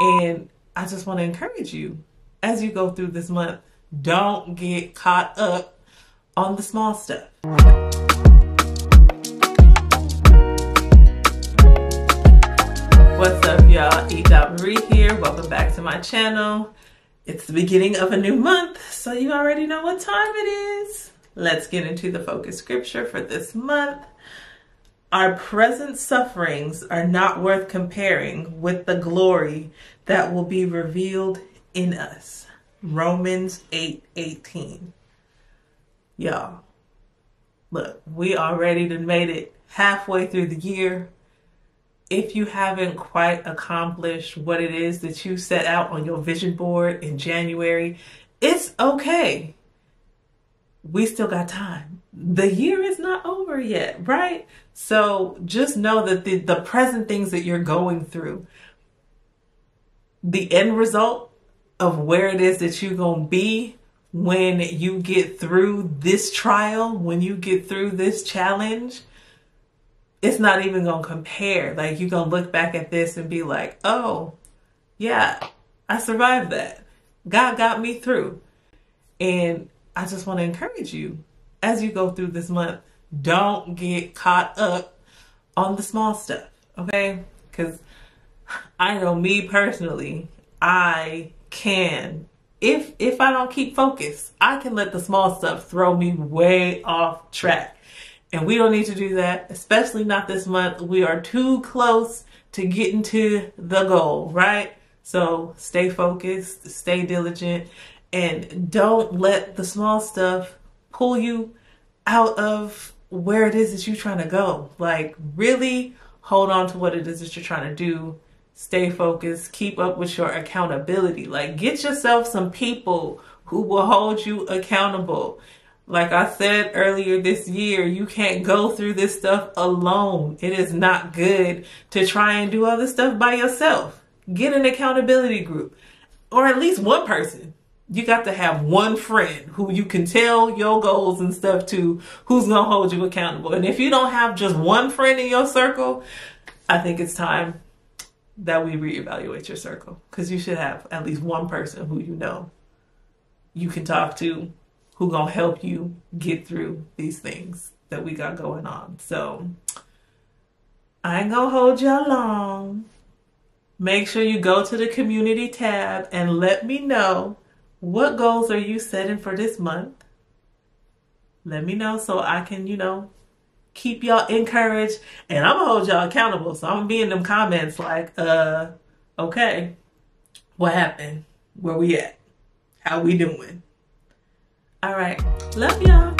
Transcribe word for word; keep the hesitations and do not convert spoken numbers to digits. And I just want to encourage you as you go through this month, don't get caught up on the small stuff. What's up, y'all? E Dot Marie here. Welcome back to my channel. It's the beginning of a new month, so you already know what time it is. Let's get into the focus scripture for this month. Our present sufferings are not worth comparing with the glory that will be revealed in us. Romans eight eighteen. Y'all, look, we already done made it halfway through the year. If you haven't quite accomplished what it is that you set out on your vision board in January, it's okay. We still got time. The year is not over yet, right? So just know that the, the present things that you're going through, the end result of where it is that you're going to be when you get through this trial, when you get through this challenge, it's not even going to compare. Like, you're going to look back at this and be like, oh, yeah, I survived that. God got me through. And I just want to encourage you as you go through this month, don't get caught up on the small stuff, okay? Because I know me personally, I can, if, if I don't keep focus, I can let the small stuff throw me way off track. And we don't need to do that, especially not this month. We are too close to getting to the goal, right? So stay focused, stay diligent, and don't let the small stuff pull you out of where it is that you're trying to go. Like, really hold on to what it is that you're trying to do. Stay focused. Keep up with your accountability. Like, get yourself some people who will hold you accountable. Like I said earlier this year, you can't go through this stuff alone. It is not good to try and do all this stuff by yourself. Get an accountability group, or at least one person. You got to have one friend who you can tell your goals and stuff to, who's going to hold you accountable. And if you don't have just one friend in your circle, I think it's time that we reevaluate your circle, because you should have at least one person who you know you can talk to, who gonna help you get through these things that we got going on. So I ain't gonna hold y'all long. Make sure you go to the community tab and let me know, what goals are you setting for this month? Let me know so I can, you know, keep y'all encouraged, and I'm gonna hold y'all accountable. So I'm gonna be in them comments like, uh, okay, what happened? Where we at? How we doing? All right. Love y'all.